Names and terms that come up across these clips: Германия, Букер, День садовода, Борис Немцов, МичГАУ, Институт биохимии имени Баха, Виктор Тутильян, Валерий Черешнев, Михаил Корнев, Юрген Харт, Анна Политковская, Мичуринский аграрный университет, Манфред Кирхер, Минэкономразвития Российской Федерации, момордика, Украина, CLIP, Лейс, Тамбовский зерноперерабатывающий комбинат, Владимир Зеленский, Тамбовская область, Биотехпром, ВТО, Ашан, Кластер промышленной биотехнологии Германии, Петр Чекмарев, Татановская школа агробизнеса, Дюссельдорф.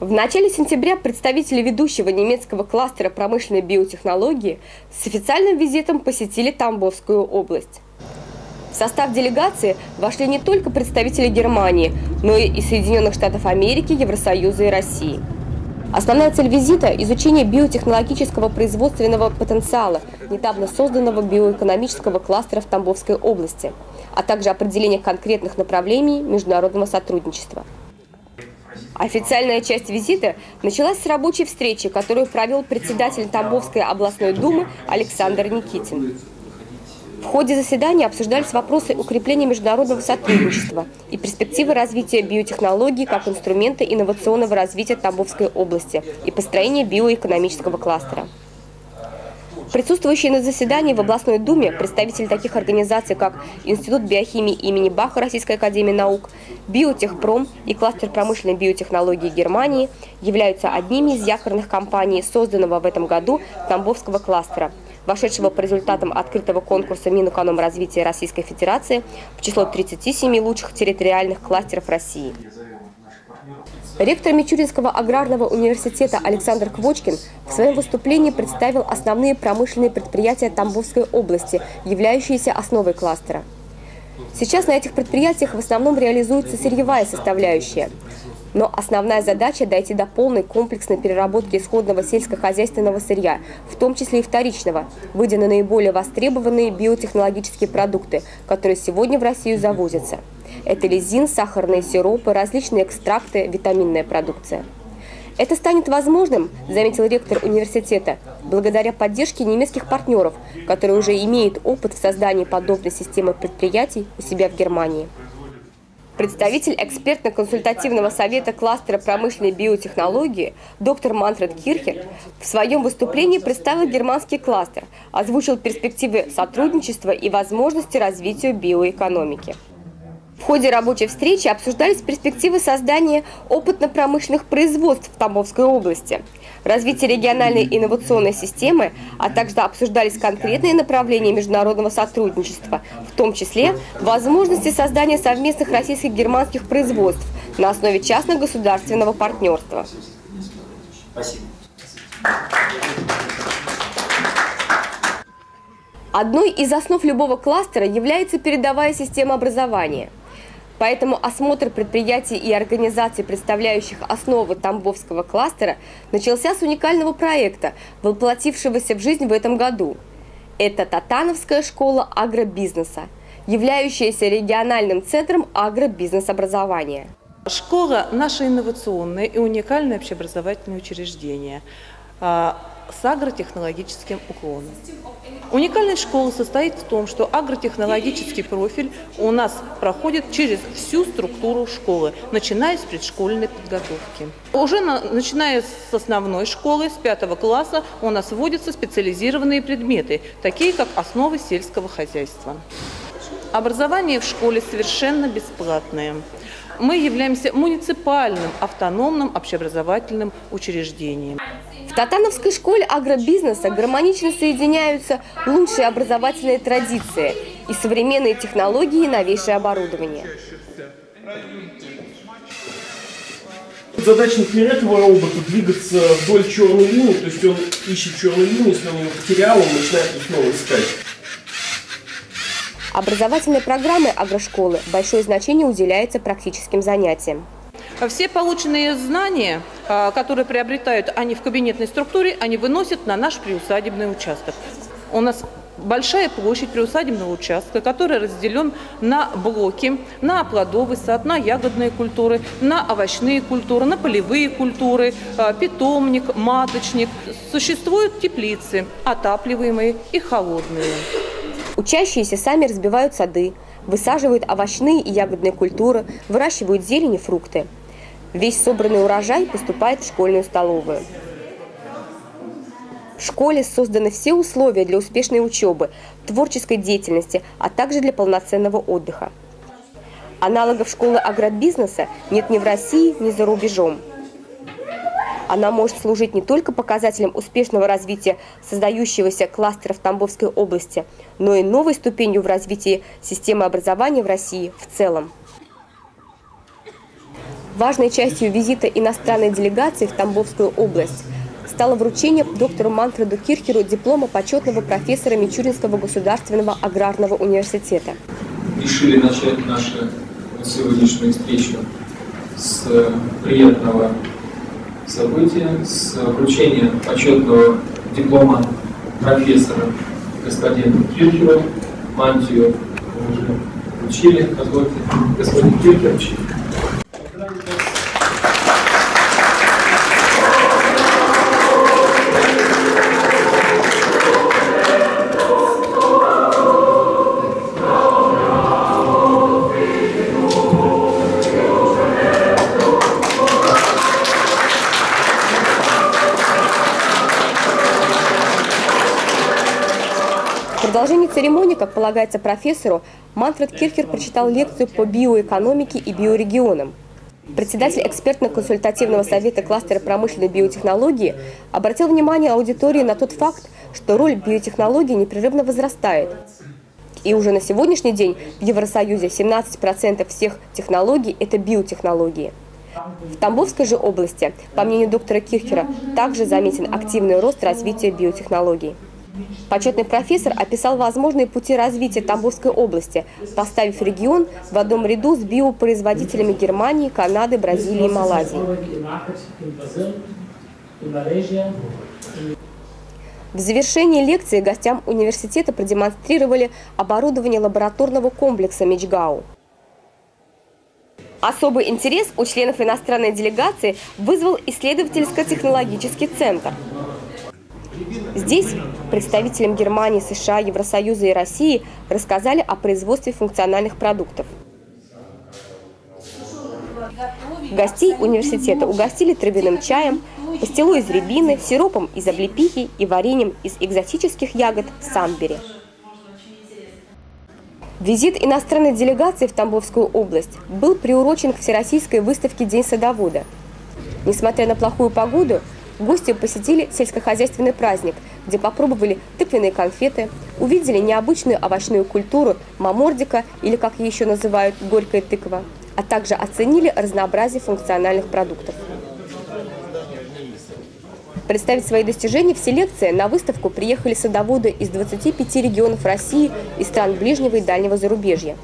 В начале сентября представители ведущего немецкого кластера промышленной биотехнологии с официальным визитом посетили Тамбовскую область. В состав делегации вошли не только представители Германии, но и Соединенных Штатов Америки, Евросоюза и России. Основная цель визита – изучение биотехнологического производственного потенциала недавно созданного биоэкономического кластера в Тамбовской области, а также определение конкретных направлений международного сотрудничества. Официальная часть визита началась с рабочей встречи, которую провел председатель Тамбовской областной думы Александр Никитин. В ходе заседания обсуждались вопросы укрепления международного сотрудничества и перспективы развития биотехнологий как инструмента инновационного развития Тамбовской области и построения биоэкономического кластера. Присутствующие на заседании в областной думе представители таких организаций, как Институт биохимии имени Баха Российской академии наук, Биотехпром и кластер промышленной биотехнологии Германии, являются одними из якорных компаний, созданного в этом году Тамбовского кластера, вошедшего по результатам открытого конкурса Минэкономразвития Российской Федерации в число 37 лучших территориальных кластеров России. Ректор Мичуринского аграрного университета Александр Квочкин в своем выступлении представил основные промышленные предприятия Тамбовской области, являющиеся основой кластера. Сейчас на этих предприятиях в основном реализуется сырьевая составляющая. Но основная задача – дойти до полной комплексной переработки исходного сельскохозяйственного сырья, в том числе и вторичного, выйдя на наиболее востребованные биотехнологические продукты, которые сегодня в Россию завозятся. Это лизин, сахарные сиропы, различные экстракты, витаминная продукция. Это станет возможным, заметил ректор университета, благодаря поддержке немецких партнеров, которые уже имеют опыт в создании подобной системы предприятий у себя в Германии. Представитель экспертно-консультативного совета кластера промышленной биотехнологии доктор Манфред Кирхер в своем выступлении представил германский кластер, озвучил перспективы сотрудничества и возможности развития биоэкономики. В ходе рабочей встречи обсуждались перспективы создания опытно-промышленных производств в Тамбовской области, развитие региональной инновационной системы, а также обсуждались конкретные направления международного сотрудничества, в том числе возможности создания совместных российских и германских производств на основе частно-государственного партнерства. Спасибо. Одной из основ любого кластера является передовая система образования. Поэтому осмотр предприятий и организаций, представляющих основы Тамбовского кластера, начался с уникального проекта, воплотившегося в жизнь в этом году. Это Татановская школа агробизнеса, являющаяся региональным центром агробизнес-образования. Школа – наше инновационное и уникальное общеобразовательное учреждение с агротехнологическим уклоном. Уникальность школы состоит в том, что агротехнологический профиль у нас проходит через всю структуру школы, начиная с предшкольной подготовки. Уже начиная с основной школы, с 5 класса, у нас вводятся специализированные предметы, такие как основы сельского хозяйства. Образование в школе совершенно бесплатное. Мы являемся муниципальным, автономным общеобразовательным учреждением. В Татановской школе агробизнеса гармонично соединяются лучшие образовательные традиции и современные технологии и новейшее оборудование. Задача инженерного робота двигаться вдоль черной линии, то есть он ищет черную линию, если он ее потерял, он начинает их снова искать. Образовательной программе агрошколы большое значение уделяется практическим занятиям. Все полученные знания, которые приобретают они в кабинетной структуре, они выносят на наш приусадебный участок. У нас большая площадь приусадебного участка, который разделен на блоки, на плодовый сад, на ягодные культуры, на овощные культуры, на полевые культуры, питомник, маточник. Существуют теплицы, отапливаемые и холодные. Учащиеся сами разбивают сады, высаживают овощные и ягодные культуры, выращивают зелень и фрукты. Весь собранный урожай поступает в школьную столовую. В школе созданы все условия для успешной учебы, творческой деятельности, а также для полноценного отдыха. Аналогов школы агробизнеса нет ни в России, ни за рубежом. Она может служить не только показателем успешного развития создающегося кластера в Тамбовской области, но и новой ступенью в развитии системы образования в России в целом. Важной частью визита иностранной делегации в Тамбовскую область стало вручение доктору Манфреду Кирхеру диплома почетного профессора Мичуринского государственного аграрного университета. Решили начать нашу сегодняшнюю встречу с приятного события, с вручения почетного диплома профессора господина Кирхеру. Мантию мы уже вручили. Позвольте, господин Кирхер. В продолжении церемонии, как полагается профессору, Манфред Кирхер прочитал лекцию по биоэкономике и биорегионам. Председатель экспертно-консультативного совета кластера промышленной биотехнологии обратил внимание аудитории на тот факт, что роль биотехнологии непрерывно возрастает. И уже на сегодняшний день в Евросоюзе 17% всех технологий – это биотехнологии. В Тамбовской же области, по мнению доктора Кирхера, также заметен активный рост развития биотехнологий. Почетный профессор описал возможные пути развития Тамбовской области, поставив регион в одном ряду с биопроизводителями Германии, Канады, Бразилии и Малайзии. В завершении лекции гостям университета продемонстрировали оборудование лабораторного комплекса Мичгау. Особый интерес у членов иностранной делегации вызвал исследовательско-технологический центр. Здесь представителям Германии, США, Евросоюза и России рассказали о производстве функциональных продуктов. Гостей университета угостили травяным чаем, пастилой из рябины, сиропом из облепихи и вареньем из экзотических ягод самбери. Визит иностранной делегации в Тамбовскую область был приурочен к Всероссийской выставке «День садовода». Несмотря на плохую погоду, гости посетили сельскохозяйственный праздник, где попробовали тыквенные конфеты, увидели необычную овощную культуру момордика, или как ее еще называют горькая тыква, а также оценили разнообразие функциональных продуктов. Представить свои достижения в селекции на выставку приехали садоводы из 25 регионов России и стран ближнего и дальнего зарубежья.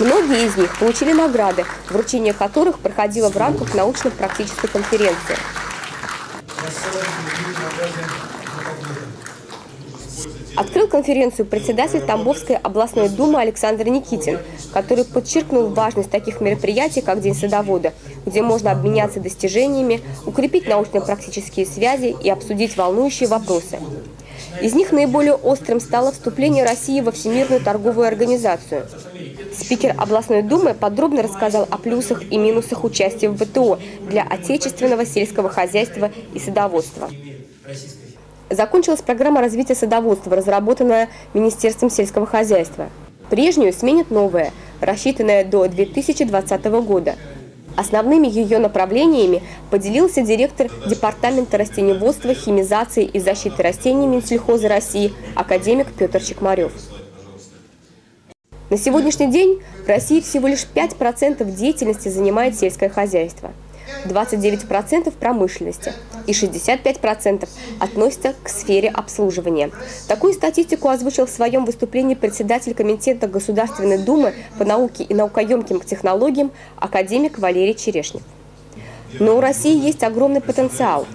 Многие из них получили награды, вручение которых проходило в рамках научно-практической конференции. Открыл конференцию председатель Тамбовской областной думы Александр Никитин, который подчеркнул важность таких мероприятий, как День садовода, где можно обменяться достижениями, укрепить научно-практические связи и обсудить волнующие вопросы. Из них наиболее острым стало вступление России во Всемирную торговую организацию. Спикер областной думы подробно рассказал о плюсах и минусах участия в ВТО для отечественного сельского хозяйства и садоводства. Закончилась программа развития садоводства, разработанная Министерством сельского хозяйства. Прежнюю сменит новая, рассчитанная до 2020 года. Основными ее направлениями поделился директор Департамента растениеводства, химизации и защиты растений Минсельхоза России, академик Петр Чекмарев. На сегодняшний день в России всего лишь 5% деятельности занимает сельское хозяйство, 29% промышленности и 65% относятся к сфере обслуживания. Такую статистику озвучил в своем выступлении председатель комитета Государственной Думы по науке и наукоемким технологиям академик Валерий Черешнев. Но у России есть огромный потенциал.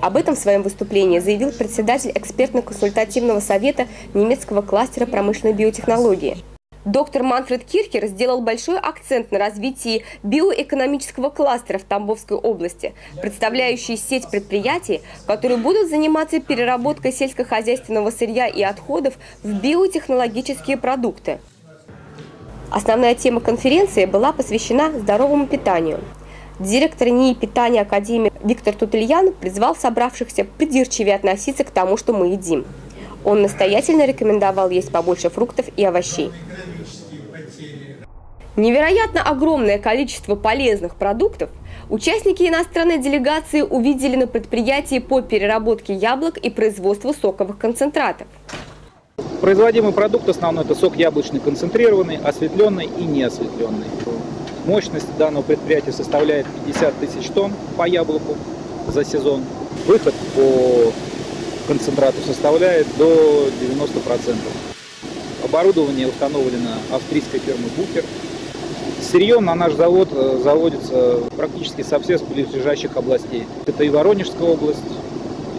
Об этом в своем выступлении заявил председатель экспертно-консультативного совета немецкого кластера промышленной биотехнологии. Доктор Манфред Кирхер сделал большой акцент на развитии биоэкономического кластера в Тамбовской области, представляющей сеть предприятий, которые будут заниматься переработкой сельскохозяйственного сырья и отходов в биотехнологические продукты. Основная тема конференции была посвящена здоровому питанию. Директор НИИ питания академик Виктор Тутильян призвал собравшихся придирчивее относиться к тому, что мы едим. Он настоятельно рекомендовал есть побольше фруктов и овощей. Невероятно огромное количество полезных продуктов участники иностранной делегации увидели на предприятии по переработке яблок и производству соковых концентратов. Производимый продукт основной – это сок яблочный концентрированный, осветленный и неосветленный. Мощность данного предприятия составляет 50 тысяч тонн по яблоку за сезон. Выход по концентрату составляет до 90%. Оборудование установлено австрийской фирмой «Букер». Сырье на наш завод заводится практически со всех близлежащих областей. Это и Воронежская область,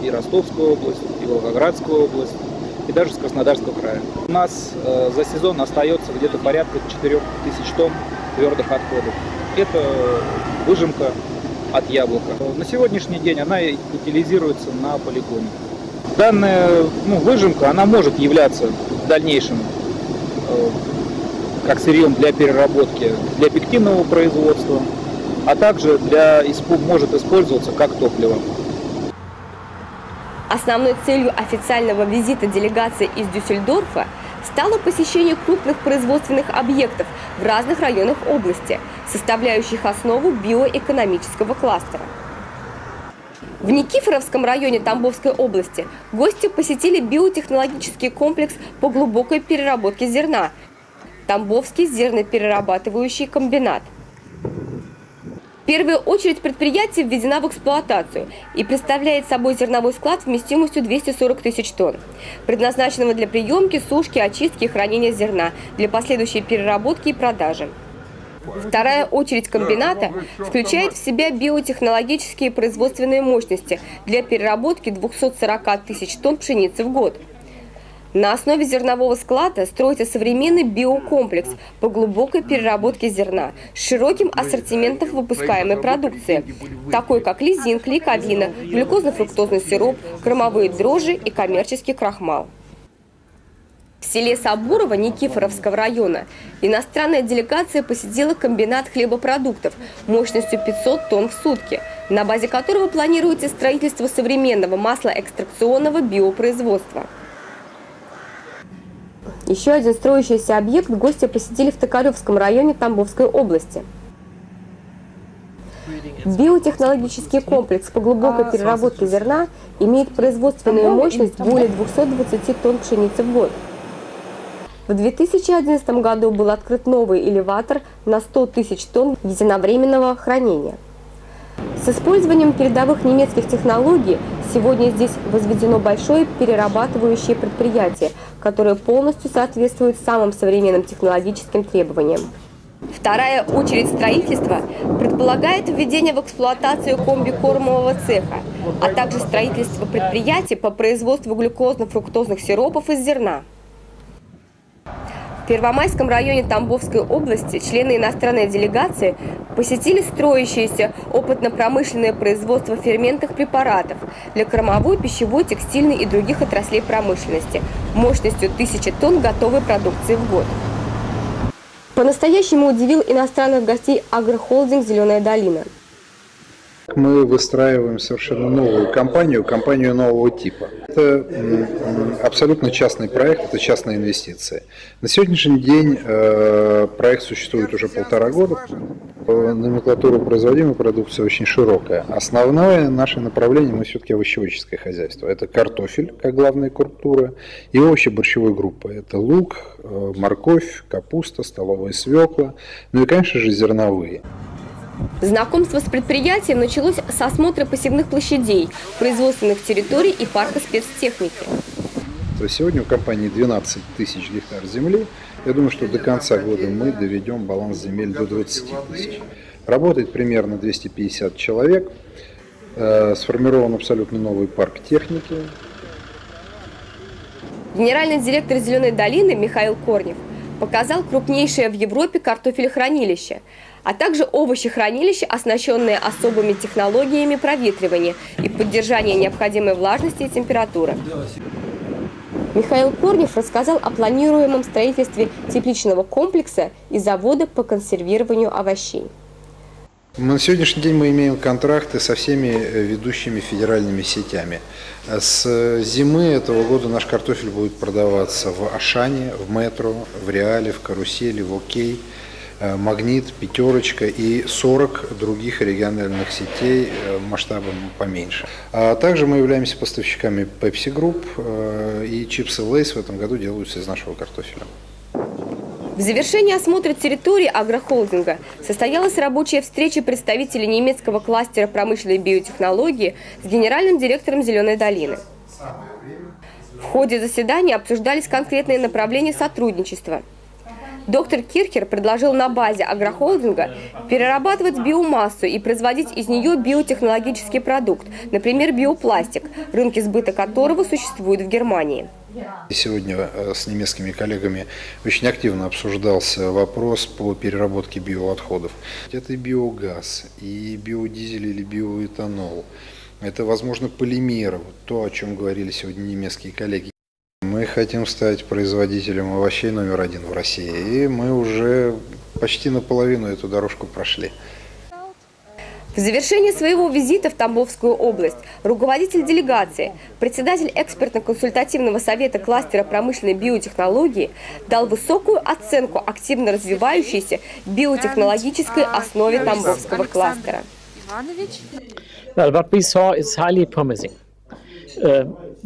и Ростовская область, и Волгоградская область, и даже с Краснодарского края. У нас за сезон остается где-то порядка 4 тысяч тонн твердых отходов. Это выжимка от яблока. На сегодняшний день она утилизируется на полигоне. Данная выжимка, она может являться в дальнейшем как сырьем для переработки, для пектинового производства, а также может использоваться как топливо. Основной целью официального визита делегации из Дюссельдорфа стало посещение крупных производственных объектов в разных районах области, составляющих основу биоэкономического кластера. В Никифоровском районе Тамбовской области гости посетили биотехнологический комплекс по глубокой переработке зерна «Тамбовский зерноперерабатывающий комбинат». В первую очередь предприятие введено в эксплуатацию и представляет собой зерновой склад вместимостью 240 тысяч тонн, предназначенного для приемки, сушки, очистки и хранения зерна, для последующей переработки и продажи. Вторая очередь комбината включает в себя биотехнологические и производственные мощности для переработки 240 тысяч тонн пшеницы в год. На основе зернового склада строится современный биокомплекс по глубокой переработке зерна с широким ассортиментом выпускаемой продукции, такой как лизин, клейковина, глюкозно-фруктозный сироп, кормовые дрожжи и коммерческий крахмал. В селе Сабурово Никифоровского района иностранная делегация посетила комбинат хлебопродуктов мощностью 500 тонн в сутки, на базе которого планируется строительство современного маслоэкстракционного биопроизводства. Еще один строящийся объект гости посетили в Токаревском районе Тамбовской области. Биотехнологический комплекс по глубокой переработке зерна имеет производственную мощность более 220 тонн пшеницы в год. В 2011 году был открыт новый элеватор на 100 тысяч тонн единовременного хранения. С использованием передовых немецких технологий сегодня здесь возведено большое перерабатывающее предприятие, которое полностью соответствует самым современным технологическим требованиям. Вторая очередь строительства предполагает введение в эксплуатацию комбикормового цеха, а также строительство предприятий по производству глюкозно-фруктозных сиропов из зерна. В Первомайском районе Тамбовской области члены иностранной делегации посетили строящееся опытно-промышленное производство ферментных препаратов для кормовой, пищевой, текстильной и других отраслей промышленности мощностью 1000 тонн готовой продукции в год. По-настоящему удивил иностранных гостей агрохолдинг «Зеленая долина». Мы выстраиваем совершенно новую компанию, компанию нового типа. Это абсолютно частный проект, это частные инвестиции. На сегодняшний день проект существует уже 1,5 года. Номенклатура производимой продукции очень широкая. Основное наше направление, мы все-таки овощеводческое хозяйство. Это картофель, как главная культура, и овощи борщевой группы. Это лук, морковь, капуста, столовая свекла, ну и, конечно же, зерновые. Знакомство с предприятием началось с осмотра посевных площадей, производственных территорий и парка спецтехники. Сегодня у компании 12 тысяч гектар земли. Я думаю, что до конца года мы доведем баланс земель до 20 тысяч. Работает примерно 250 человек. Сформирован абсолютно новый парк техники. Генеральный директор «Зеленой долины» Михаил Корнев показал крупнейшее в Европе картофелехранилище, а также овощехранилища, оснащенные особыми технологиями проветривания и поддержания необходимой влажности и температуры. Михаил Корнев рассказал о планируемом строительстве тепличного комплекса и завода по консервированию овощей. На сегодняшний день мы имеем контракты со всеми ведущими федеральными сетями. С зимы этого года наш картофель будет продаваться в Ашане, в Метро, в Реале, в Карусели, в Окей, Магнит, Пятерочка и 40 других региональных сетей масштабом поменьше. А также мы являемся поставщиками Pepsi Group, и чипсы Лейс в этом году делаются из нашего картофеля. В В завершении осмотра территории агрохолдинга состоялась рабочая встреча представителей немецкого кластера промышленной биотехнологии с генеральным директором «Зеленой долины». В ходе заседания обсуждались конкретные направления сотрудничества. Доктор Кирхер предложил на базе агрохолдинга перерабатывать биомассу и производить из нее биотехнологический продукт, например, биопластик, рынки сбыта которого существуют в Германии. Сегодня с немецкими коллегами очень активно обсуждался вопрос по переработке биоотходов. Это и биогаз, и биодизель или биоэтанол. Это, возможно, полимеры, вот то, о чем говорили сегодня немецкие коллеги. Мы хотим стать производителем овощей №1 в России, и мы уже почти наполовину эту дорожку прошли. В завершении своего визита в Тамбовскую область руководитель делегации, председатель экспертно-консультативного совета кластера промышленной биотехнологии дал высокую оценку активно развивающейся биотехнологической основе Тамбовского кластера. Well, what we saw is highly promising.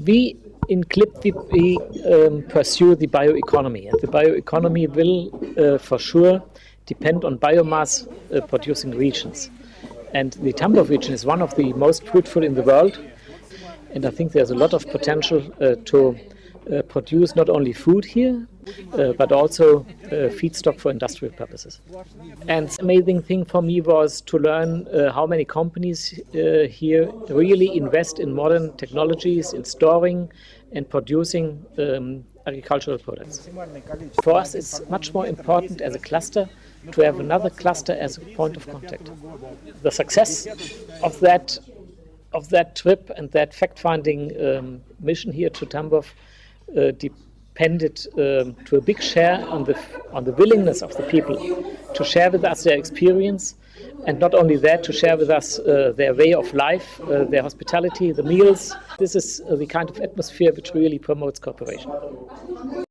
We in CLIP we pursue the bioeconomy, and the bioeconomy will for sure depend on biomass producing regions. And the Tambov region is one of the most fruitful in the world, and I think there's a lot of potential to produce not only food here, but also feedstock for industrial purposes. And the amazing thing for me was to learn how many companies here really invest in modern technologies, in storing and producing agricultural products. For us it's much more important as a cluster to have another cluster as a point of contact. The success of that trip and that fact-finding mission here to Tambov depended to a big share on the willingness of the people to share with us their experience, and not only that, to share with us their way of life, their hospitality, the meals. This is the kind of atmosphere which really promotes cooperation.